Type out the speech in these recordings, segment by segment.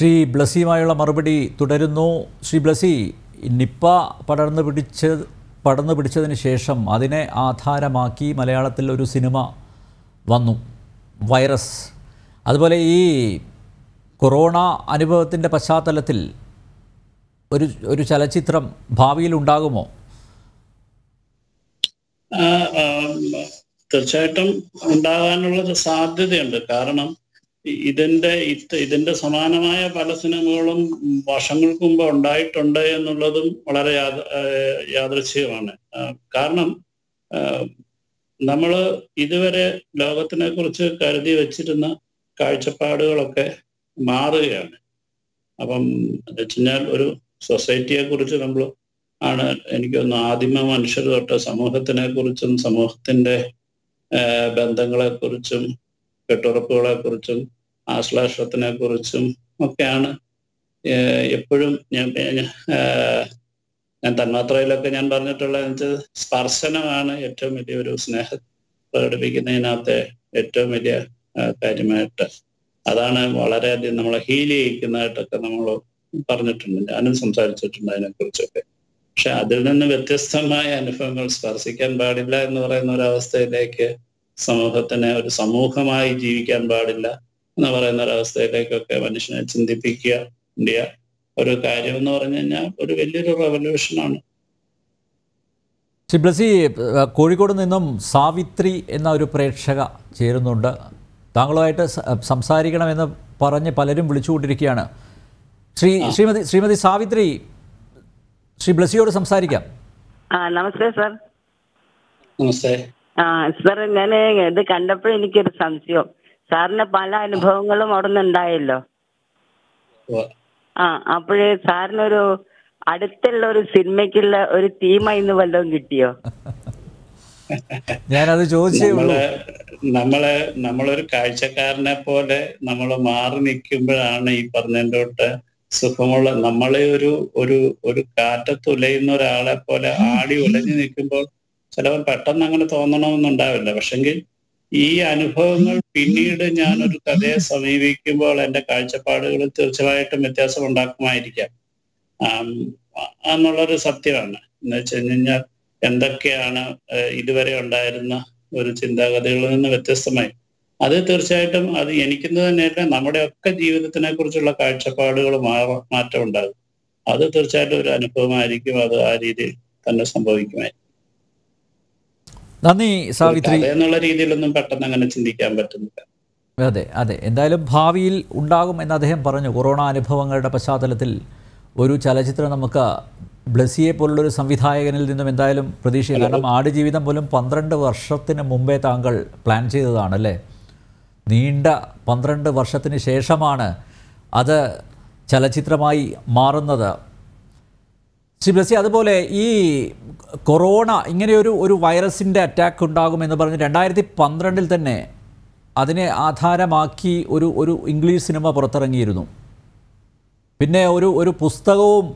ശ്രീ ബ്ലസിയുമായുള്ള മറുപടി തുടരുന്നു. ശ്രീ ബ്ലസി, നിപ്പ പടർന്നു പിടിച്ചതിന് ശേഷം അതിനെ ആധാരമാക്കി മലയാളത്തിൽ ഒരു സിനിമ വന്നു, വൈറസ്. അതുപോലെ ഈ കൊറോണ അനുഭവത്തിൻ്റെ പശ്ചാത്തലത്തിൽ ഒരു ചലച്ചിത്രം ഭാവിയിൽ ഉണ്ടാകുമോ? തീർച്ചയായിട്ടും ഉണ്ടാകാനുള്ള സാധ്യതയുണ്ട്. കാരണം ഇതിന്റെ സമാനമായ പല സിനിമകളും വർഷങ്ങൾക്ക് മുമ്പ് ഉണ്ടായിട്ടുണ്ട് എന്നുള്ളതും വളരെ യാദൃശ്യമാണ്. കാരണം നമ്മൾ ഇതുവരെ ലോകത്തിനെ കുറിച്ച് കരുതി വച്ചിരുന്ന കാഴ്ചപ്പാടുകളൊക്കെ മാറുകയാണ്. അപ്പം എന്ന് വെച്ചാൽ ഒരു സൊസൈറ്റിയെ കുറിച്ച് നമ്മൾ ആണ്, എനിക്കൊന്ന് ആദിമ മനുഷ്യർ തൊട്ട് സമൂഹത്തിനെ കുറിച്ചും സമൂഹത്തിന്റെ ബന്ധങ്ങളെക്കുറിച്ചും കെട്ടുറപ്പുകളെ കുറിച്ചും ആശ്ലാഷത്തിനെ കുറിച്ചും ഒക്കെയാണ് എപ്പോഴും ഞാൻ തന്മാത്രയിലൊക്കെ ഞാൻ പറഞ്ഞിട്ടുള്ളത്. സ്പർശനമാണ് ഏറ്റവും വലിയ ഒരു സ്നേഹം പ്രകടിപ്പിക്കുന്നതിനകത്തെ ഏറ്റവും വലിയ കാര്യമായിട്ട്, അതാണ് വളരെയധികം നമ്മളെ ഹീൽ ചെയ്യിക്കുന്നതായിട്ടൊക്കെ നമ്മൾ പറഞ്ഞിട്ടുണ്ട്, ഞാനും സംസാരിച്ചിട്ടുണ്ട് അതിനെക്കുറിച്ചൊക്കെ. പക്ഷെ അതിൽ നിന്ന് വ്യത്യസ്തമായ അനുഭവങ്ങൾ, സ്പർശിക്കാൻ പാടില്ല എന്ന് പറയുന്ന ഒരവസ്ഥയിലേക്ക്, സമൂഹത്തിനെ ഒരു സമൂഹമായി ജീവിക്കാൻ പാടില്ല എന്ന് പറയുന്ന ഒരവസ്ഥയിലേക്കൊക്കെ മനുഷ്യനെ ചിന്തിപ്പിക്കുക ഇന്ത്യ ഒരു കാര്യം എന്ന് പറഞ്ഞു കഴിഞ്ഞാൽ ഒരു വലിയൊരു റെവല്യൂഷനാണ്. ബ്ലസി, കോഴിക്കോട് നിന്നും സാവിത്രി എന്ന ഒരു പ്രേക്ഷക ചേരുന്നുണ്ട്. താങ്കളുമായിട്ട് സംസാരിക്കണമെന്ന് പറഞ്ഞ് പലരും വിളിച്ചുകൊണ്ടിരിക്കുകയാണ്. ശ്രീമതി സാവിത്രി, ശ്രീ ബ്ലസിയോട് സംസാരിക്കാം. നമസ്തേ സർ. നമസ്തേ സാർ. ഞാൻ ഇത് കണ്ടപ്പോഴും എനിക്കൊരു സംശയം, സാറിന് പല അനുഭവങ്ങളും അവിടെ നിന്നുണ്ടായല്ലോ. അപ്പോഴേ സാറിനൊരു അടുത്തുള്ള ഒരു സിനിമയ്ക്കുള്ള ഒരു തീമായി ഇന്ന് വല്ലതും കിട്ടിയോ? ഞാനത് ചോദിച്ചു. നമ്മളൊരു കാഴ്ചക്കാരനെ പോലെ നമ്മൾ മാറി നിൽക്കുമ്പോഴാണ് ഈ പറഞ്ഞതിൻ്റെ തൊട്ട് സുഖമുള്ള, നമ്മളെ ഒരു ഒരു ഒരു കാറ്റത്ത് ഉലയുന്ന ഒരാളെ പോലെ ആടി ഉലഞ്ഞു നിൽക്കുമ്പോൾ ചിലപ്പോൾ പെട്ടെന്ന് അങ്ങനെ തോന്നണമെന്നുണ്ടാവില്ല. പക്ഷെങ്കിൽ ഈ അനുഭവങ്ങൾ പിന്നീട് ഞാനൊരു കഥയെ സമീപിക്കുമ്പോൾ എൻ്റെ കാഴ്ചപ്പാടുകൾ തീർച്ചയായിട്ടും വ്യത്യാസം ഉണ്ടാക്കുമായിരിക്കാം എന്നുള്ളൊരു സത്യമാണ്. എന്ന് വെച്ച് കഴിഞ്ഞാൽ എന്തൊക്കെയാണ് ഇതുവരെ ഉണ്ടായിരുന്ന ഒരു ചിന്താഗതികളിൽ നിന്ന് വ്യത്യസ്തമായി, അത് തീർച്ചയായിട്ടും അത് എനിക്കുന്നത് തന്നെയല്ല, നമ്മുടെയൊക്കെ ജീവിതത്തിനെ കുറിച്ചുള്ള കാഴ്ചപ്പാടുകൾ മാറ്റം ഉണ്ടാകും. അത് തീർച്ചയായിട്ടും ഒരു അനുഭവമായിരിക്കും, അത് ആ രീതിയിൽ തന്നെ സംഭവിക്കുമായിരിക്കും. നന്ദി സാവിത്രി. എന്നുള്ള രീതിയിലൊന്നും പെട്ടെന്ന് അങ്ങനെ ചിന്തിക്കാൻ പറ്റുന്നില്ല. അതെ അതെ, എന്തായാലും ഭാവിയിൽ ഉണ്ടാകും എന്ന് അദ്ദേഹം പറഞ്ഞു. കൊറോണ അനുഭവങ്ങളുടെ പശ്ചാത്തലത്തിൽ ഒരു ചലച്ചിത്രം നമുക്ക് ബ്ലസിയെ പോലുള്ളൊരു സംവിധായകനിൽ നിന്നും എന്തായാലും പ്രതീക്ഷിക്കാം. കാരണം ആടുജീവിതം പോലും 12 വർഷത്തിന് മുമ്പേ താങ്കൾ പ്ലാൻ ചെയ്തതാണ് അല്ലേ? നീണ്ട 12 വർഷത്തിന് ശേഷമാണ് അത് ചലച്ചിത്രമായി മാറുന്നത്. ശ്രീ ബ്ലസി, അതുപോലെ ഈ കൊറോണ ഇങ്ങനെയൊരു വൈറസിൻ്റെ അറ്റാക്ക് ഉണ്ടാകുമെന്ന് പറഞ്ഞ് 2012 തന്നെ അതിനെ ആധാരമാക്കി ഒരു ഒരു ഇംഗ്ലീഷ് സിനിമ പുറത്തിറങ്ങിയിരുന്നു. പിന്നെ ഒരു ഒരു പുസ്തകവും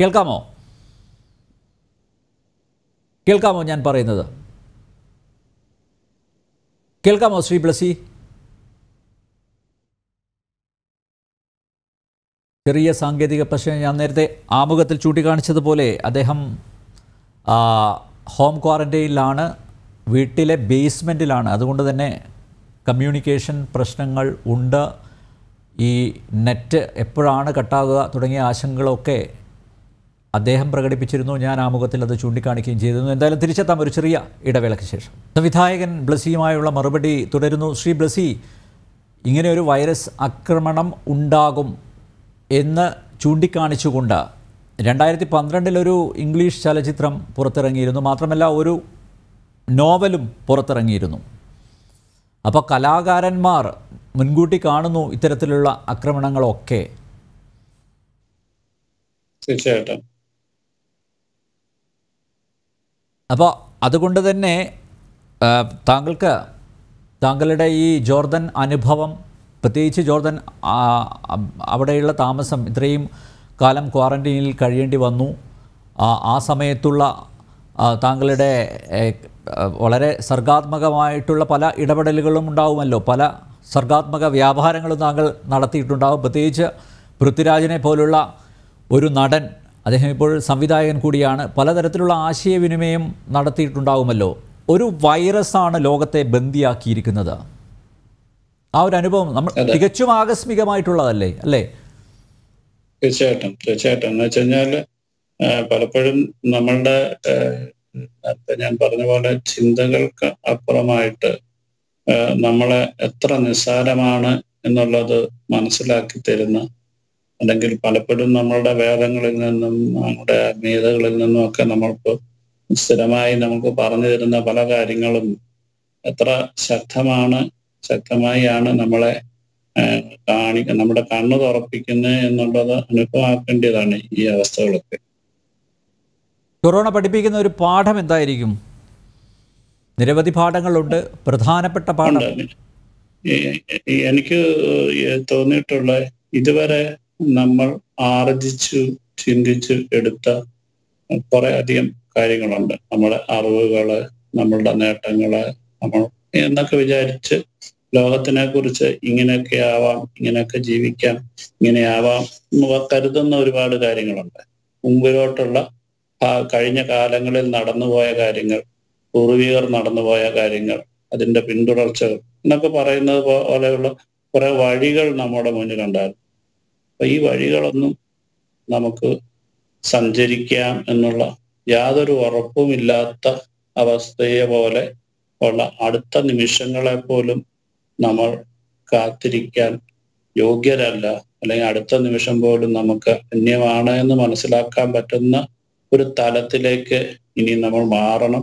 കേൾക്കാമോ? ഞാൻ പറയുന്നത് കേൾക്കാമോ ശ്രീ ബ്ലസി? ചെറിയ സാങ്കേതിക പ്രശ്നം. ഞാൻ നേരത്തെ ആമുഖത്തിൽ ചൂണ്ടിക്കാണിച്ചതുപോലെ അദ്ദേഹം ഹോം ക്വാറൻറ്റൈനിലാണ്, വീട്ടിലെ ബേസ്മെൻറ്റിലാണ്. അതുകൊണ്ട് തന്നെ കമ്മ്യൂണിക്കേഷൻ പ്രശ്നങ്ങൾ ഉണ്ട്. ഈ നെറ്റ് എപ്പോഴാണ് കട്ടാകുക തുടങ്ങിയ ആശങ്കകളൊക്കെ അദ്ദേഹം പ്രകടിപ്പിച്ചിരുന്നു. ഞാൻ ആമുഖത്തിൽ അത് ചൂണ്ടിക്കാണിക്കുകയും ചെയ്തിരുന്നു. എന്തായാലും തിരിച്ചെത്താം ഒരു ചെറിയ ഇടവേളയ്ക്ക് ശേഷം. സംവിധായകൻ ബ്ലസിയുമായുള്ള മറുപടി തുടരുന്നു. ശ്രീ ബ്ലസി, ഇങ്ങനെ ഒരു വൈറസ് ആക്രമണം ഉണ്ടാകും എന്ന് ചൂണ്ടിക്കാണിച്ചുകൊണ്ട് 2012 ഇംഗ്ലീഷ് ചലച്ചിത്രം പുറത്തിറങ്ങിയിരുന്നു. മാത്രമല്ല ഒരു നോവലും പുറത്തിറങ്ങിയിരുന്നു. അപ്പോൾ കലാകാരന്മാർ മുൻകൂട്ടി കാണുന്നു ഇത്തരത്തിലുള്ള ആക്രമണങ്ങളൊക്കെ. തീർച്ചയായിട്ടും. അപ്പോൾ അതുകൊണ്ട് തന്നെ താങ്കൾക്ക് താങ്കളുടെ ഈ ജോർദൻ അനുഭവം, പ്രത്യേകിച്ച് ജോർദൻ അവിടെയുള്ള താമസം, ഇത്രയും കാലം ക്വാറൻറ്റീനിൽ കഴിയേണ്ടി വന്നു, ആ സമയത്തുള്ള താങ്കളുടെ വളരെ സർഗാത്മകമായിട്ടുള്ള പല ഇടപെടലുകളും ഉണ്ടാവുമല്ലോ, പല സർഗാത്മക വ്യാപാരങ്ങളും താങ്കൾ നടത്തിയിട്ടുണ്ടാവും. പ്രത്യേകിച്ച് പൃഥ്വിരാജിനെ പോലുള്ള ഒരു നടൻ, അദ്ദേഹം ഇപ്പോൾ സംവിധായകൻ കൂടിയാണ്, പലതരത്തിലുള്ള ആശയവിനിമയം നടത്തിയിട്ടുണ്ടാവുമല്ലോ. ഒരു വൈറസാണ് ലോകത്തെ ബന്ദിയാക്കിയിരിക്കുന്നത്. ആ ഒരു അനുഭവം നമ്മൾ തികച്ചും ആകസ്മികമായിട്ടുള്ളതല്ലേ അല്ലേ? തീർച്ചയായിട്ടും തീർച്ചയായിട്ടും. എന്ന് വെച്ച് കഴിഞ്ഞാൽ പലപ്പോഴും നമ്മളുടെ ഞാൻ പറഞ്ഞ പോലെ ചിന്തകൾക്ക് അപ്പുറമായിട്ട് നമ്മളെ എത്ര നിസ്സാരമാണ് എന്നുള്ളത് മനസ്സിലാക്കി തരുന്ന, അല്ലെങ്കിൽ പലപ്പോഴും നമ്മളുടെ വേദങ്ങളിൽ നിന്നും നമ്മുടെ ആത്മീയതകളിൽ നിന്നും ഒക്കെ നമ്മൾക്ക് സ്ഥിരമായി നമുക്ക് പറഞ്ഞു തരുന്ന പല കാര്യങ്ങളും എത്ര ശക്തമായാണ് നമ്മളെ നമ്മുടെ കണ്ണ് തുറപ്പിക്കുന്നത് എന്നുള്ളത് അനുഭവമാക്കേണ്ടതാണ് ഈ അവസ്ഥകളൊക്കെ. കൊറോണ പഠിപ്പിക്കുന്ന ഒരു പാഠം എന്തായിരിക്കും? നിരവധി പാഠങ്ങളുണ്ട്, പ്രധാനപ്പെട്ട പാഠം എനിക്ക് തോന്നിയിട്ടുള്ള ഇതുവരെ നമ്മൾ ആർജിച്ചു ചിന്തിച്ച് എടുത്ത കുറെ അധികം കാര്യങ്ങളുണ്ട്. നമ്മുടെ അറിവുകള്, നമ്മളുടെ നേട്ടങ്ങള്, നമ്മൾ എന്നൊക്കെ വിചാരിച്ച് ലോകത്തിനെ കുറിച്ച് ഇങ്ങനെയൊക്കെ ആവാം, ഇങ്ങനെയൊക്കെ ജീവിക്കാം, ഇങ്ങനെയാവാം എന്ന് കരുതുന്ന ഒരുപാട് കാര്യങ്ങളുണ്ട്. മുമ്പിലോട്ടുള്ള കഴിഞ്ഞ കാലങ്ങളിൽ നടന്നുപോയ കാര്യങ്ങൾ, പൂർവികർ നടന്നുപോയ കാര്യങ്ങൾ, അതിൻ്റെ പിന്തുടർച്ചകൾ എന്നൊക്കെ പറയുന്നത് പോലെയുള്ള കുറെ വഴികൾ നമ്മുടെ മുന്നിലുണ്ടായിരുന്നു. അപ്പൊ ഈ വഴികളൊന്നും നമുക്ക് സഞ്ചരിക്കാം എന്നുള്ള യാതൊരു ഉറപ്പുമില്ലാത്ത അവസ്ഥയെ പോലെ ഉള്ള അടുത്ത നിമിഷങ്ങളെ പോലും നമ്മൾ കാത്തിരിക്കാൻ യോഗ്യരല്ല, അല്ലെങ്കിൽ അടുത്ത നിമിഷം പോലും നമുക്ക് അന്യമാണ് എന്ന് മനസ്സിലാക്കാൻ പറ്റുന്ന ഒരു തലത്തിലേക്ക് ഇനി നമ്മൾ മാറണം.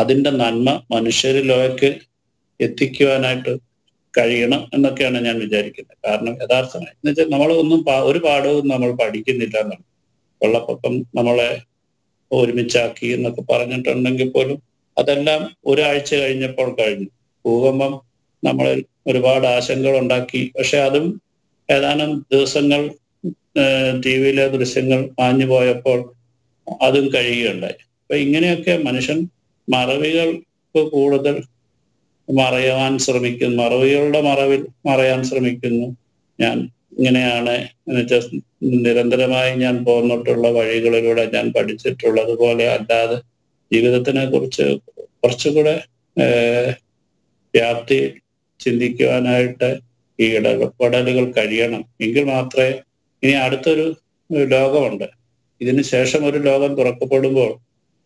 അതിൻ്റെ നന്മ മനുഷ്യരിലേക്ക് എത്തിക്കുവാനായിട്ട് കഴിയണം എന്നൊക്കെയാണ് ഞാൻ വിചാരിക്കുന്നത്. കാരണം യഥാർത്ഥമായി എന്ന് വെച്ചാൽ നമ്മൾ ഒന്നും ഒരു പാഠവും നമ്മൾ പഠിക്കുന്നില്ല എന്നാണ്. വെള്ളപ്പൊക്കം നമ്മളെ ഒരുമിച്ചാക്കി എന്നൊക്കെ പറഞ്ഞിട്ടുണ്ടെങ്കിൽ പോലും അതെല്ലാം ഒരാഴ്ച കഴിഞ്ഞപ്പോൾ കഴിഞ്ഞു. ഭൂകമ്പം നമ്മളിൽ ഒരുപാട് ആശങ്കകൾ ഉണ്ടാക്കി, പക്ഷെ അതും ഏതാനും ദിവസങ്ങൾ ടി വിയിലെ ദൃശ്യങ്ങൾ മാഞ്ഞു പോയപ്പോൾ അതും കഴിയുകയുണ്ടായി. അപ്പൊ ഇങ്ങനെയൊക്കെ മനുഷ്യൻ മറവികൾക്ക് കൂടുതൽ മറയാൻ ശ്രമിക്കുന്നു, മറവികളുടെ മറവിൽ മറയാൻ ശ്രമിക്കുന്നു. ഞാൻ ഇങ്ങനെയാണ് നിരന്തരമായി ഞാൻ പോന്നിട്ടുള്ള വഴികളിലൂടെ ഞാൻ പഠിച്ചിട്ടുള്ളത് പോലെ അല്ലാതെ ജീവിതത്തിനെ കുറിച്ച് കുറച്ചുകൂടെ വ്യാപ്തി ചിന്തിക്കുവാനായിട്ട് ഈ ഇടപെടലുകൾ കഴിയണം. എങ്കിൽ മാത്രമേ ഇനി അടുത്തൊരു ലോകമുണ്ട്, ഇതിന് ശേഷം ഒരു ലോകം തുറക്കപ്പെടുമ്പോൾ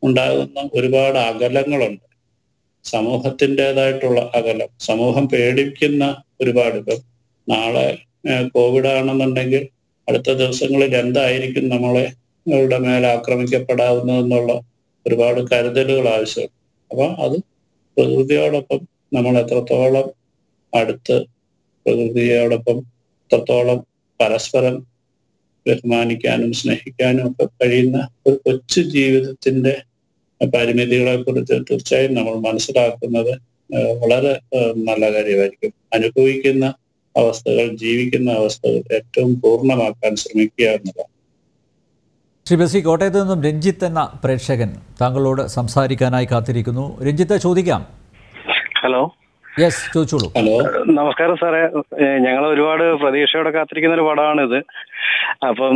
ഉണ്ടാകുന്ന ഒരുപാട് അകലങ്ങളുണ്ട്. സമൂഹത്തിൻ്റെതായിട്ടുള്ള അകലം, സമൂഹം പേടിക്കുന്ന ഒരുപാട്. ഇപ്പം നാളെ കോവിഡ് ആണെന്നുണ്ടെങ്കിൽ അടുത്ത ദിവസങ്ങളിൽ എന്തായിരിക്കും നമ്മളുടെ മേലെ ആക്രമിക്കപ്പെടാവുന്നതെന്നുള്ള ഒരുപാട് കരുതലുകൾ ആവശ്യമുണ്ട്. അപ്പം അത് പ്രകൃതിയോടൊപ്പം നമ്മൾ എത്രത്തോളം അടുത്ത്, പ്രകൃതിയോടൊപ്പം എത്രത്തോളം പരസ്പരം ബഹുമാനിക്കാനും സ്നേഹിക്കാനും ഒക്കെ കഴിയുന്ന ഒരു കൊച്ചു ജീവിതത്തിൻ്റെ പരിമിതികളെ കുറിച്ച് തീർച്ചയായും നമ്മൾ മനസ്സിലാക്കുന്നത് വളരെ നല്ല കാര്യമായിരിക്കും. അനുഭവിക്കുന്ന അവസ്ഥകൾ, ജീവിക്കുന്ന അവസ്ഥകൾ ഏറ്റവും പൂർണ്ണമാക്കാൻ ശ്രമിക്കുക എന്നതാണ്. ശ്രീ ബസി, കോട്ടയത്ത് നിന്നും രഞ്ജിത്ത് എന്ന പ്രേക്ഷകൻ താങ്കളോട് സംസാരിക്കാനായി കാത്തിരിക്കുന്നു. രഞ്ജിത്ത്, ചോദിക്കാം. ഹലോ. യെസ്, ചോദിച്ചോളൂ. ഹലോ, നമസ്കാരം സാറേ. ഞങ്ങൾ ഒരുപാട് പ്രതീക്ഷയോടെ കാത്തിരിക്കുന്ന ഒരു പടമാണിത്. അപ്പം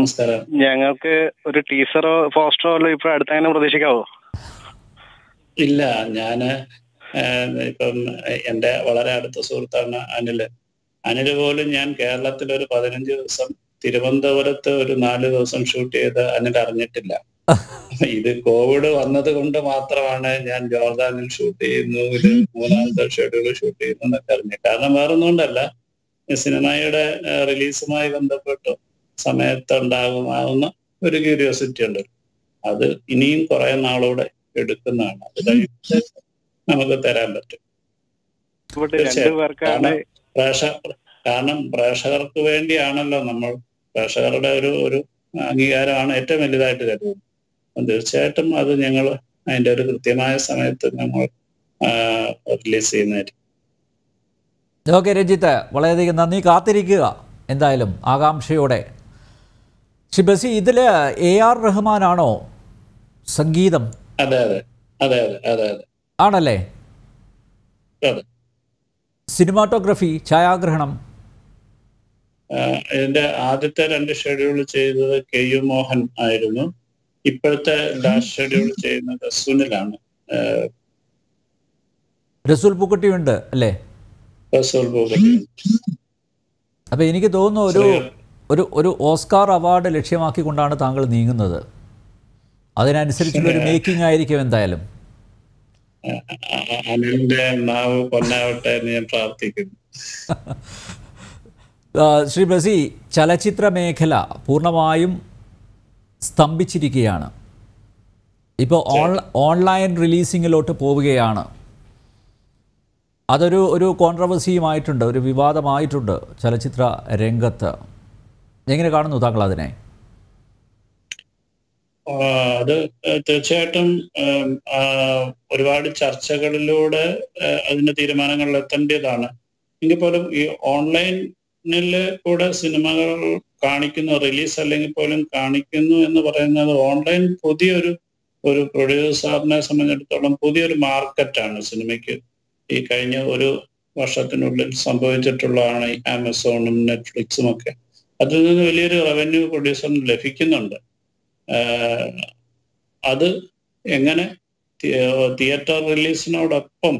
ഞങ്ങൾക്ക് ഒരു ടീസറോ പോസ്റ്ററോ ഇപ്പൊ അടുത്തങ്ങനെ പ്രതീക്ഷിക്കാവോ? ഇല്ല, ഞാന് ഇപ്പം എന്റെ വളരെ അടുത്ത സുഹൃത്താണ് അനില് പോലും. ഞാൻ കേരളത്തിൽ ഒരു 15 ദിവസം, തിരുവനന്തപുരത്ത് ഒരു 4 ദിവസം ഷൂട്ട് ചെയ്ത് അനിൽ അറിഞ്ഞിട്ടില്ല. ഇത് കോവിഡ് വന്നത് കൊണ്ട് മാത്രമാണ് ഞാൻ ജോർദാനിൽ ഷൂട്ട് ചെയ്യുന്നു, ഇത് 3ാമത്തെ ഷെഡ്യൂൾ ഷൂട്ട് ചെയ്യുന്നു എന്നൊക്കെ അറിഞ്ഞു. കാരണം വേറൊന്നുകൊണ്ടല്ല, സിനിമയുടെ റിലീസുമായി ബന്ധപ്പെട്ട് സമയത്തുണ്ടാകുമാവുന്ന ഒരു ക്യൂരിയോസിറ്റി ഉണ്ട്. അത് ഇനിയും കുറെ നാളോടെ എടുക്കുന്നതാണ്, അത് കഴിഞ്ഞ് നമുക്ക് തരാൻ പറ്റും. കാരണം പ്രേക്ഷകർക്ക് വേണ്ടിയാണല്ലോ നമ്മൾ, പ്രേക്ഷകരുടെ ഒരു അംഗീകാരമാണ് ഏറ്റവും വലുതായിട്ട് കരുതുന്നത്. അപ്പം തീർച്ചയായിട്ടും അത് ഞങ്ങൾ അതിൻ്റെ ഒരു കൃത്യമായ സമയത്ത് നമ്മൾ റിലീസ് ചെയ്യുന്നതായിരിക്കും. ഓക്കെ രഞ്ജിത്ത്, വളരെയധികം നന്ദി. കാത്തിരിക്കുക എന്തായാലും ആകാംക്ഷയോടെ. ശ്രീ ബസി, ഇതിൽ AR റഹ്മാനാണോ സംഗീതം? അതെ അതെ അതെ അതെ അതെ ആണല്ലേ. സിനിമാറ്റോഗ്രഫി, ഛായാഗ്രഹണം. എൻ്റെ ആദ്യത്തെ രണ്ട് ഷെഡ്യൂൾ ചെയ്തത് കെ യു മോഹൻ ആയിരുന്നു. ഇപ്പോഴത്തെ ലാസ്റ്റ് ഷെഡ്യൂൾ ചെയ്യുന്നത് സുനിലാണ്. റസൂൽ പൂക്കുട്ടിയുണ്ട് അല്ലേ? റസൂൽ പൂക്കുട്ടി. അപ്പൊ എനിക്ക് തോന്നുന്നു ഒരു ഒരു ഒരു ഓസ്കാർ അവാർഡ് ലക്ഷ്യമാക്കിക്കൊണ്ടാണ് താങ്കൾ നീങ്ങുന്നത്. അതിനനുസരിച്ചുള്ള ഒരു മേക്കിംഗ് ആയിരിക്കും എന്തായാലും. അനിലിന്റെ നാവ് പൊന്നാവട്ടെ എന്ന് ഞാൻ പ്രാർത്ഥിക്കുന്നു. ശ്രീ ബ്ലസി, ചലച്ചിത്ര മേഖല പൂർണ്ണമായും സ്തംഭിച്ചിരിക്കുകയാണ്. ഇപ്പോൾ ഓൺലൈൻ റിലീസിങ്ങിലോട്ട് പോവുകയാണ്. അതൊരു ഒരു കോൺട്രവേഴ്സിയുമായിട്ടുണ്ട്, ഒരു വിവാദമായിട്ടുണ്ട് ചലച്ചിത്ര രംഗത്ത്. എങ്ങനെ കാണുന്നു താങ്കൾ അതിനെ? അത് തീർച്ചയായിട്ടും ഒരുപാട് ചർച്ചകളിലൂടെ അതിൻ്റെ തീരുമാനങ്ങളിൽ എത്തേണ്ടതാണ്. എങ്കിൽ പോലും ഈ ഓൺലൈനിൽ കൂടെ സിനിമകൾ കാണിക്കുന്നു, റിലീസ് അല്ലെങ്കിൽ പോലും കാണിക്കുന്നു എന്ന് പറയുന്നത് ഓൺലൈൻ പുതിയൊരു ഒരു പ്രൊഡ്യൂസറിനെ സംബന്ധിച്ചിടത്തോളം പുതിയൊരു മാർക്കറ്റാണ് സിനിമയ്ക്ക്. ഈ കഴിഞ്ഞ ഒരു വർഷത്തിനുള്ളിൽ സംഭവിച്ചിട്ടുള്ളതാണ് ഈ ആമസോണും നെറ്റ്ഫ്ലിക്സും ഒക്കെ. അതിൽ നിന്ന് വലിയൊരു റവന്യൂ പ്രൊഡ്യൂസറിന് ലഭിക്കുന്നുണ്ട്. അത് എങ്ങനെ തിയേറ്റർ റിലീസിനോടൊപ്പം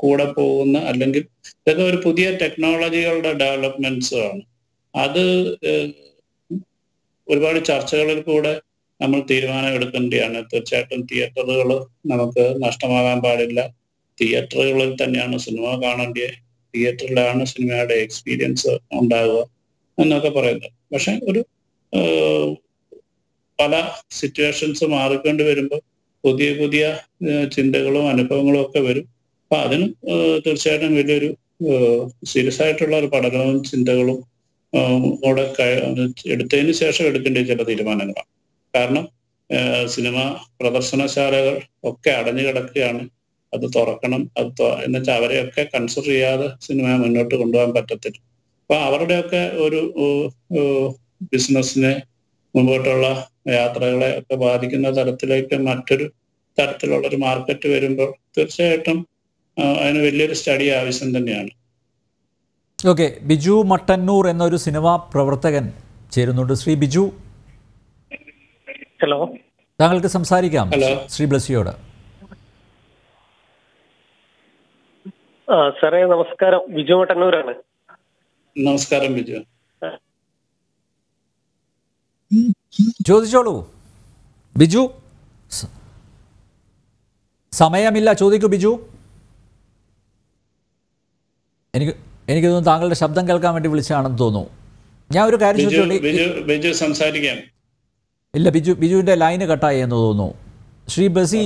കൂടെ പോകുന്ന, അല്ലെങ്കിൽ ഇതൊക്കെ ഒരു പുതിയ ടെക്നോളജികളുടെ ഡെവലപ്മെന്റ്സാണ്. അത് ഒരുപാട് ചർച്ചകളിൽ കൂടെ നമ്മൾ തീരുമാനം എടുക്കേണ്ടതാണ്. തീർച്ചയായിട്ടും തിയേറ്ററുകൾ നമുക്ക് നഷ്ടമാകാൻ പാടില്ല. തിയേറ്ററുകളിൽ തന്നെയാണ് സിനിമ കാണേണ്ടത്, തിയേറ്ററിലാണ് സിനിമയുടെ എക്സ്പീരിയൻസ് ഉണ്ടാകുക എന്നൊക്കെ പറയുന്നത്. പക്ഷെ ഒരു പല സിറ്റുവേഷൻസ് മാറിക്കൊണ്ട് വരുമ്പോൾ പുതിയ പുതിയ ചിന്തകളും അനുഭവങ്ങളും ഒക്കെ വരും. അപ്പം അതിന് തീർച്ചയായിട്ടും വലിയൊരു സീരിയസ് ആയിട്ടുള്ള ഒരു പഠനവും ചിന്തകളും കൂടെ എടുത്തതിന് ശേഷം എടുക്കേണ്ട ചില തീരുമാനങ്ങളാണ്. കാരണം സിനിമ പ്രദർശനശാലകൾ ഒക്കെ അടഞ്ഞു കിടക്കുകയാണ്. അത് തുറക്കണം. അത് എന്നുവെച്ചാൽ അവരെയൊക്കെ കൺസിഡർ ചെയ്യാതെ സിനിമ മുന്നോട്ട് കൊണ്ടുപോകാൻ പറ്റത്തില്ല. അപ്പം അവരുടെയൊക്കെ ഒരു ബിസിനസ്സിനെ, മുമ്പോട്ടുള്ള യാത്രകളെ ഒക്കെ ബാധിക്കുന്ന തരത്തിലേക്ക് മറ്റൊരു തരത്തിലുള്ളൊരു മാർക്കറ്റ് വരുമ്പോൾ തീർച്ചയായിട്ടും അതിന് വലിയൊരു സ്റ്റഡി ആവശ്യം തന്നെയാണ്. ഓക്കെ, ബിജു മട്ടന്നൂർ എന്നൊരു സിനിമാ പ്രവർത്തകൻ ചേരുന്നുണ്ട്. ശ്രീ ബിജു, ഹലോ, താങ്കൾക്ക് സംസാരിക്കാം ശ്രീ ബ്ലസിയോട്. സാറേ നമസ്കാരം, ബിജു മട്ടന്നൂരാണ്. നമസ്കാരം ബിജു, ചോദിച്ചോളൂ. ബിജു, സമയമില്ല, ചോദിക്കൂ ബിജു. എനിക്ക് തോന്നുന്നു താങ്കളുടെ ശബ്ദം കേൾക്കാൻ വേണ്ടി വിളിച്ചാണെന്ന് തോന്നുന്നു. ഞാൻ ഒരു കാര്യം ചോദിച്ചോളൂ. ഇല്ല, ബിജുവിൻ്റെ ലൈന് കട്ടായി എന്ന് തോന്നുന്നു. ശ്രീ ബ്ലസി,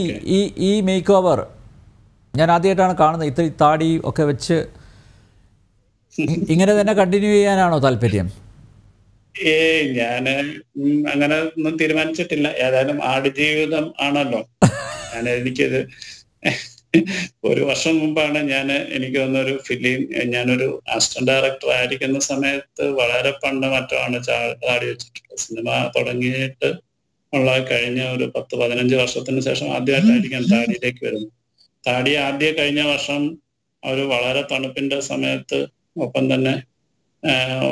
ഈ മേക്ക് ഓവർ ഞാൻ ആദ്യമായിട്ടാണ് കാണുന്നത്. ഇത്തിരി താടി ഒക്കെ വെച്ച് ഇങ്ങനെ തന്നെ കണ്ടിന്യൂ ചെയ്യാനാണോ താല്പര്യം? ഞാന് അങ്ങനെ ഒന്നും തീരുമാനിച്ചിട്ടില്ല. ഏതായാലും ആടുജീവിതം ആണല്ലോ. എനിക്കത് ഒരു വർഷം മുമ്പാണ് എനിക്ക് വന്നൊരു ഫിലിം, ഞാനൊരു അസിസ്റ്റന്റ് ഡയറക്ടർ ആയിരിക്കുന്ന സമയത്ത് വളരെ പണ്ട് മറ്റാണ് ആടി വെച്ചിട്ടുള്ളത്. സിനിമ തുടങ്ങിയിട്ട് ഉള്ള കഴിഞ്ഞ ഒരു 10-15 വർഷത്തിന് ശേഷം ആദ്യമായിട്ടായിരിക്കും താടിയിലേക്ക് വരുന്നത്. താടി ആദ്യ കഴിഞ്ഞ വർഷം ഒരു വളരെ തണുപ്പിന്റെ സമയത്ത് ഒപ്പം തന്നെ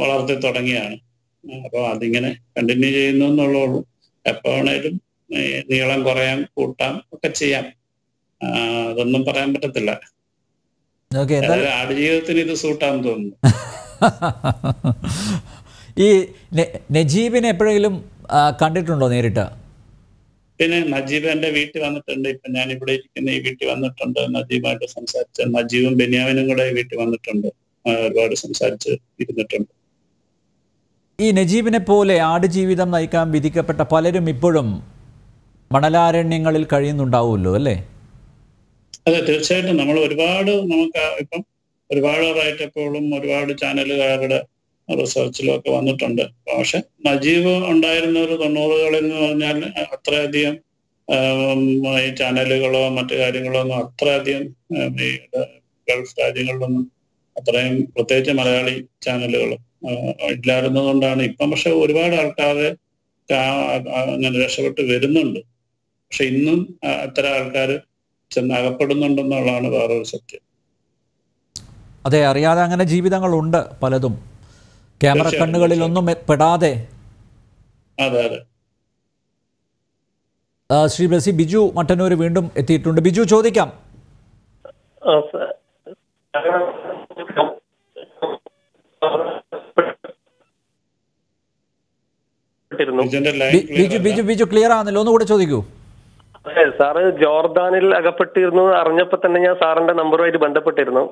വളർത്തി തുടങ്ങിയാണ്. അപ്പൊ അതിങ്ങനെ കണ്ടിന്യൂ ചെയ്യുന്നു എന്നുള്ളൂ. എപ്പോ വേണേലും നീളം കുറയാം, കൂട്ടാം ഒക്കെ ചെയ്യാം. അതൊന്നും പറയാൻ പറ്റത്തില്ല. ആടുജീവിതത്തിന് ഇത് സൂട്ടാന്ന് തോന്നുന്നു. ഈ നജീബിനെ എപ്പോഴെങ്കിലും കണ്ടിട്ടുണ്ടോ നേരിട്ട്? പിന്നെ നജീബ് എന്റെ വീട്ടിൽ വന്നിട്ടുണ്ട്. ഇപ്പൊ ഞാൻ ഇവിടെ ഇരിക്കുന്ന ഈ വീട്ടിൽ വന്നിട്ടുണ്ട്. നജീബായിട്ട് സംസാരിച്ച, നജീബും ബെന്യാമിനും കൂടെ വീട്ടിൽ വന്നിട്ടുണ്ട്. ഒരുപാട് സംസാരിച്ച് ഇരുന്നിട്ടുണ്ട്. ഈ നജീബിനെ പോലെ ആടുജീവിതം നയിക്കാൻ വിധിക്കപ്പെട്ട പലരും ഇപ്പോഴും മണലാരണ്യങ്ങളിൽ കഴിയുന്നുണ്ടാവുമല്ലോ അല്ലേ? അതെ, തീർച്ചയായിട്ടും. നമ്മൾ ഒരുപാട്, നമുക്ക് ഇപ്പം ഒരുപാട് റൈറ്റപ്പുകളും ഒരുപാട് ചാനലുകാരുടെ റിസർച്ചിലും ഒക്കെ വന്നിട്ടുണ്ട്. പക്ഷെ നജീബ് ഉണ്ടായിരുന്ന ഒരു 90-കളിൽന്ന് പറഞ്ഞാൽ അത്രയധികം ഈ ചാനലുകളോ മറ്റു കാര്യങ്ങളോ ഒന്നും അത്രയധികം ഈ ഗൾഫ് രാജ്യങ്ങളിലൊന്നും അത്രയും പ്രത്യേകിച്ച് മലയാളി ചാനലുകളും ഇല്ലായിരുന്നതുകൊണ്ടാണ്. ഇപ്പം പക്ഷെ ഒരുപാട് ആൾക്കാരെ അങ്ങനെ രക്ഷപ്പെട്ട് വരുന്നുണ്ട്. പക്ഷെ ഇന്നും അത്തരം ആൾക്കാർ ചെന്ന് അകപ്പെടുന്നുണ്ടെന്നുള്ളതാണ് വേറൊരു സത്യം. അതെ, അറിയാതെ അങ്ങനെ ജീവിതങ്ങളുണ്ട് പലതും, ക്യാമറ കണ്ണുകളിലൊന്നും പെടാതെ. ശ്രീ ബ്ലസി, ബിജു മട്ടന്നൂർ വീണ്ടും എത്തിയിട്ടുണ്ട്. ബിജു, ചോദിക്കാം. ബിജു ക്ലിയർ ആണല്ലോ, ഒന്നുകൂടെ ചോദിക്കൂ. അതെ സാറ്, ജോർദാനിൽ അകപ്പെട്ടിരുന്നു അറിഞ്ഞപ്പോ തന്നെ ഞാൻ സാറിന്റെ നമ്പറുമായിട്ട് ബന്ധപ്പെട്ടിരുന്നു.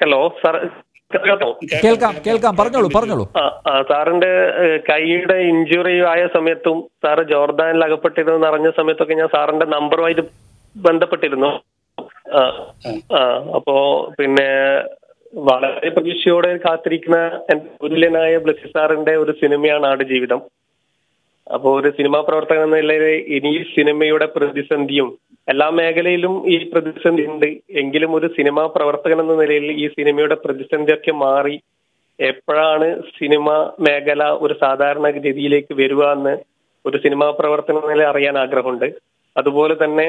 ഹലോ സാർ, കേൾക്കാം, പറഞ്ഞോളൂ. സാറിന്റെ കൈയുടെ ഇഞ്ചുറി ആയ സമയത്തും സാറ് ജോർദാനിൽ അകപ്പെട്ടിരുന്നു അറിഞ്ഞ സമയത്തൊക്കെ ഞാൻ സാറിന്റെ നമ്പറുമായിട്ട് ബന്ധപ്പെട്ടിരുന്നു. അപ്പോ പിന്നെ വളരെ പ്രതീക്ഷയോടെ കാത്തിരിക്കുന്ന എന്റെ തുല്യനായ ബ്ലസി സാറിന്റെ ഒരു സിനിമയാണ് ആടുജീവിതം. അപ്പോ ഒരു സിനിമാ പ്രവർത്തകൻ എന്ന നിലയിൽ ഇനി സിനിമയുടെ പ്രതിസന്ധിയും എല്ലാ മേഖലയിലും ഈ പ്രതിസന്ധി ഉണ്ട്, എങ്കിലും ഒരു സിനിമാ പ്രവർത്തകൻ എന്ന നിലയിൽ ഈ സിനിമയുടെ പ്രതിസന്ധിയൊക്കെ മാറി എപ്പോഴാണ് സിനിമ മേഖല ഒരു സാധാരണ ഗതിയിലേക്ക് വരിക എന്ന് ഒരു സിനിമാ പ്രവർത്തകൻ എന്ന നിലയിൽ അറിയാൻ ആഗ്രഹമുണ്ട്. അതുപോലെ തന്നെ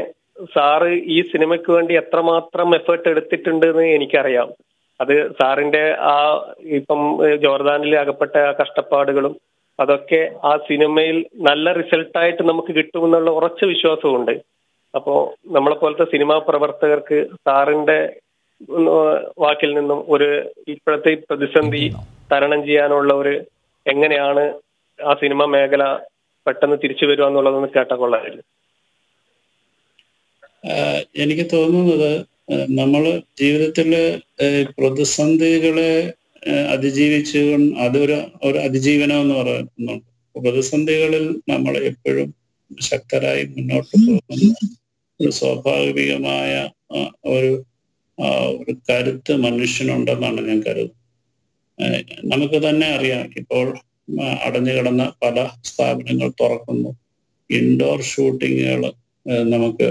സാറ് ഈ സിനിമയ്ക്ക് വേണ്ടി എത്രമാത്രം എഫേർട്ട് എടുത്തിട്ടുണ്ട് എന്ന് എനിക്കറിയാം. അത് സാറിന്റെ ആ ഇപ്പം ജോർദാനിൽ അകപ്പെട്ട കഷ്ടപ്പാടുകളും അതൊക്കെ ആ സിനിമയിൽ നല്ല റിസൾട്ടായിട്ട് നമുക്ക് കിട്ടുമെന്നുള്ള ഉറച്ച വിശ്വാസമുണ്ട്. അപ്പോ നമ്മളെ പോലത്തെ സിനിമാ പ്രവർത്തകർക്ക് സാറിന്റെ വാക്കിൽ നിന്നും ഒരു ഇപ്പോഴത്തെ പ്രതിസന്ധി തരണം ചെയ്യാനുള്ള ഒരു എങ്ങനെയാണ് ആ സിനിമ മേഖല പെട്ടെന്ന് തിരിച്ചു വരിക എന്നുള്ളതൊന്ന് കേട്ടാൽ കൊള്ളായിരുന്നു. എനിക്ക് തോന്നുന്നത് നമ്മൾ ജീവിതത്തില് പ്രതിസന്ധികളെ അതിജീവിച്ചു അതൊരു അതിജീവനം എന്ന് പറയുന്നുണ്ട്. പ്രതിസന്ധികളിൽ നമ്മൾ എപ്പോഴും ശക്തരായി മുന്നോട്ട് പോകുന്ന ഒരു സ്വാഭാവികമായ ഒരു കരുത്ത് മനുഷ്യനുണ്ടെന്നാണ് ഞാൻ കരുതുന്നത്. നമുക്ക് തന്നെ അറിയാം, ഇപ്പോൾ അടഞ്ഞു കിടന്ന പല സ്ഥാപനങ്ങൾ തുറക്കുന്നു, ഇൻഡോർ ഷൂട്ടിങ്ങുകൾ നമുക്ക്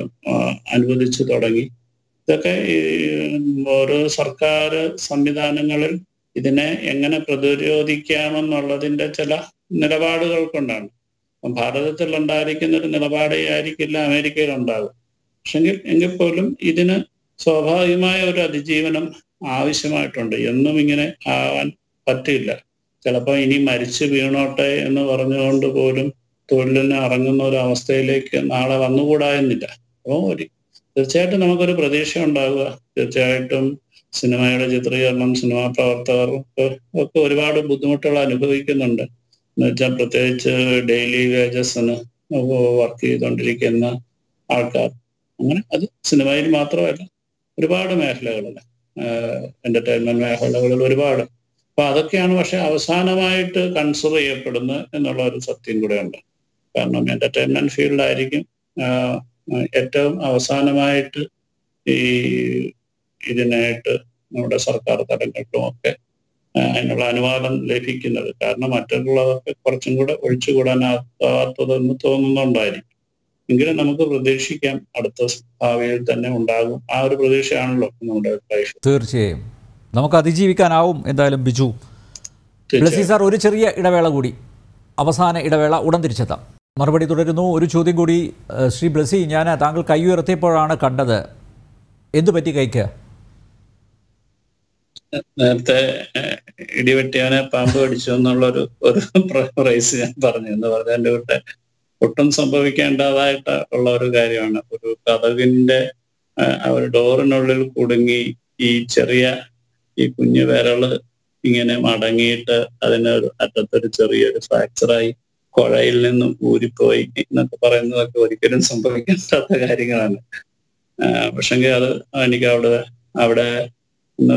അനുവദിച്ചു തുടങ്ങി. ഇതൊക്കെ ഓരോ സർക്കാർ സംവിധാനങ്ങളിൽ ഇതിനെ എങ്ങനെ പ്രതിരോധിക്കാമെന്നുള്ളതിൻ്റെ ചില നിലപാടുകൾ കൊണ്ടാണ്. അപ്പം ഭാരതത്തിൽ ഉണ്ടായിരിക്കുന്ന ഒരു നിലപാടേ ആയിരിക്കില്ല അമേരിക്കയിൽ ഉണ്ടാകും. പക്ഷെങ്കിൽ എങ്കിൽ പോലും ഇതിന് സ്വാഭാവികമായ ഒരു അതിജീവനം ആവശ്യമായിട്ടുണ്ട്. എന്നും ഇങ്ങനെ ആവാൻ പറ്റില്ല. ചിലപ്പോൾ ഇനി മരിച്ചു വീണോട്ടെ എന്ന് പറഞ്ഞുകൊണ്ട് പോലും തൊഴിലിന് ഇറങ്ങുന്ന ഒരു അവസ്ഥയിലേക്ക് നാളെ വന്നുകൂടായെന്നില്ല. അപ്പോൾ തീർച്ചയായിട്ടും നമുക്കൊരു പ്രതീക്ഷ ഉണ്ടാവുക. തീർച്ചയായിട്ടും സിനിമയുടെ ചിത്രീകരണം സിനിമാ പ്രവർത്തകർക്ക് ഒക്കെ ഒരുപാട് ബുദ്ധിമുട്ടുകൾ അനുഭവിക്കുന്നുണ്ട്. എന്നുവെച്ചാൽ പ്രത്യേകിച്ച് ഡെയിലി വേജസിന് വർക്ക് ചെയ്തുകൊണ്ടിരിക്കുന്ന ആൾക്കാർ, അങ്ങനെ അത് സിനിമയിൽ മാത്രമല്ല ഒരുപാട് മേഖലകളിൽ എൻ്റർടൈൻമെൻറ്റ് മേഖലകളിൽ ഒരുപാട്. അപ്പം അതൊക്കെയാണ് പക്ഷെ അവസാനമായിട്ട് കൺസിഡർ ചെയ്യപ്പെടുന്നത് എന്നുള്ള ഒരു സത്യം കൂടെ ഉണ്ട്. കാരണം എൻ്റർടൈൻമെൻറ്റ് ഫീൽഡായിരിക്കും ഏറ്റവും അവസാനമായിട്ട് ഈ ഇതിനായിട്ട് നമ്മുടെ സർക്കാർ തലങ്ങളിലും ഒക്കെ അതിനുള്ള അനുവാദം ലഭിക്കുന്നത്. കാരണം മറ്റുള്ളവർക്ക് കുറച്ചും കൂടെ ഒഴിച്ചുകൂടാനാകാത്തതെന്ന് തോന്നുന്നുണ്ടായിരിക്കും. എങ്കിലും നമുക്ക് പ്രതീക്ഷിക്കാം അടുത്ത ഭാവിയിൽ തന്നെ ഉണ്ടാകും. ആ ഒരു പ്രതീക്ഷയാണല്ലോ നമ്മുടെ ലൈഫ്. തീർച്ചയായും നമുക്ക് അതിജീവിക്കാനാവും എന്തായാലും. ബിജു, ബ്ലസി സാർ, ഒരു ചെറിയ ഇടവേള കൂടി, അവസാന ഇടവേള, ഉടൻ തിരിച്ചെത്താം. മറുപടി തുടരുന്നു. ഒരു ചോദ്യം കൂടി. ശ്രീ ബ്ലസി, ഞാൻ താങ്കൾ കൈ ഉയർത്തിയപ്പോഴാണ് കണ്ടത്. എന്തുപറ്റി കൈക്ക്? നേരത്തെ ഇടിവെട്ടിയവനെ പാമ്പ് കടിച്ചു എന്നുള്ളൊരു പ്രൈസ് ഞാൻ പറഞ്ഞു എന്ന് പറഞ്ഞ എൻ്റെ കൂടെ ഒട്ടും സംഭവിക്കേണ്ടതായിട്ട് ഉള്ള ഒരു കാര്യമാണ്. ഒരു കഥകിൻ്റെ ഒരു ഡോറിനുള്ളിൽ കുടുങ്ങി ഈ ചെറിയ ഈ കുഞ്ഞു വിരള് ഇങ്ങനെ മടങ്ങിയിട്ട് അതിനൊരു അറ്റത്തൊരു ചെറിയൊരു ഫ്രാക്ചറായി കുഴയിൽ നിന്നും ഊരിപ്പോയി എന്നൊക്കെ പറയുന്നതൊക്കെ ഒരിക്കലും സംഭവിക്കേണ്ടാത്ത കാര്യങ്ങളാണ്. പക്ഷെങ്കിൽ അത് എനിക്ക് അവിടെ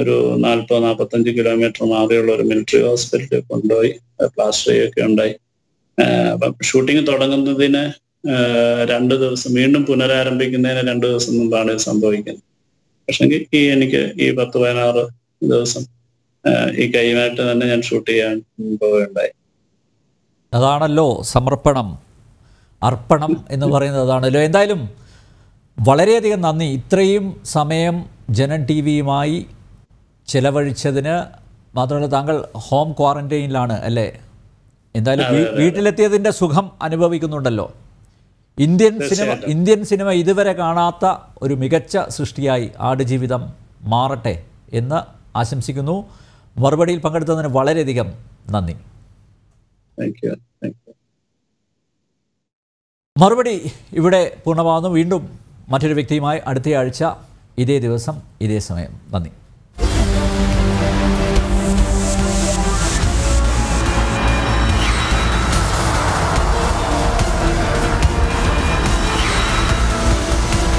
ഒരു 40-45 കിലോമീറ്റർ മാറിയുള്ള ഒരു മിലിറ്ററി ഹോസ്പിറ്റലിൽ കൊണ്ടുപോയി പ്ലാസ്റ്ററിയൊക്കെ ഉണ്ടായി. അപ്പം ഷൂട്ടിങ് തുടങ്ങുന്നതിന് 2 ദിവസം, വീണ്ടും പുനരാരംഭിക്കുന്നതിന് 2 ദിവസം മുമ്പാണ് ഇത് സംഭവിക്കുന്നത്. പക്ഷെങ്കിൽ എനിക്ക് ഈ 10-16 ദിവസം ഈ കൈമായിട്ട് തന്നെ ഞാൻ ഷൂട്ട് ചെയ്യാൻ പോവുകയുണ്ടായി. അതാണല്ലോ സമർപ്പണം, അർപ്പണം എന്ന് പറയുന്നത്, അതാണല്ലോ. എന്തായാലും വളരെയധികം നന്ദി. ഇത്രയും സമയം ജനൻ ടി വിയുമായി ചെലവഴിച്ചതിന്. മാത്രമല്ല താങ്കൾ ഹോം ക്വാറന്റൈനിലാണ് അല്ലേ? എന്തായാലും വീട്ടിലെത്തിയതിൻ്റെ സുഖം അനുഭവിക്കുന്നുണ്ടല്ലോ. ഇന്ത്യൻ സിനിമ ഇതുവരെ കാണാത്ത ഒരു മികച്ച സൃഷ്ടിയായി ആടുജീവിതം മാറട്ടെ എന്ന് ആശംസിക്കുന്നു. മറുപടിയിൽ പങ്കെടുത്തതിന് വളരെയധികം നന്ദി. മറുപടി ഇവിടെ പൂർണ്ണമാകുന്നു. വീണ്ടും മറ്റൊരു വ്യക്തിയുമായി അടുത്തയാഴ്ച ഇതേ ദിവസം ഇതേ സമയം. നന്ദി.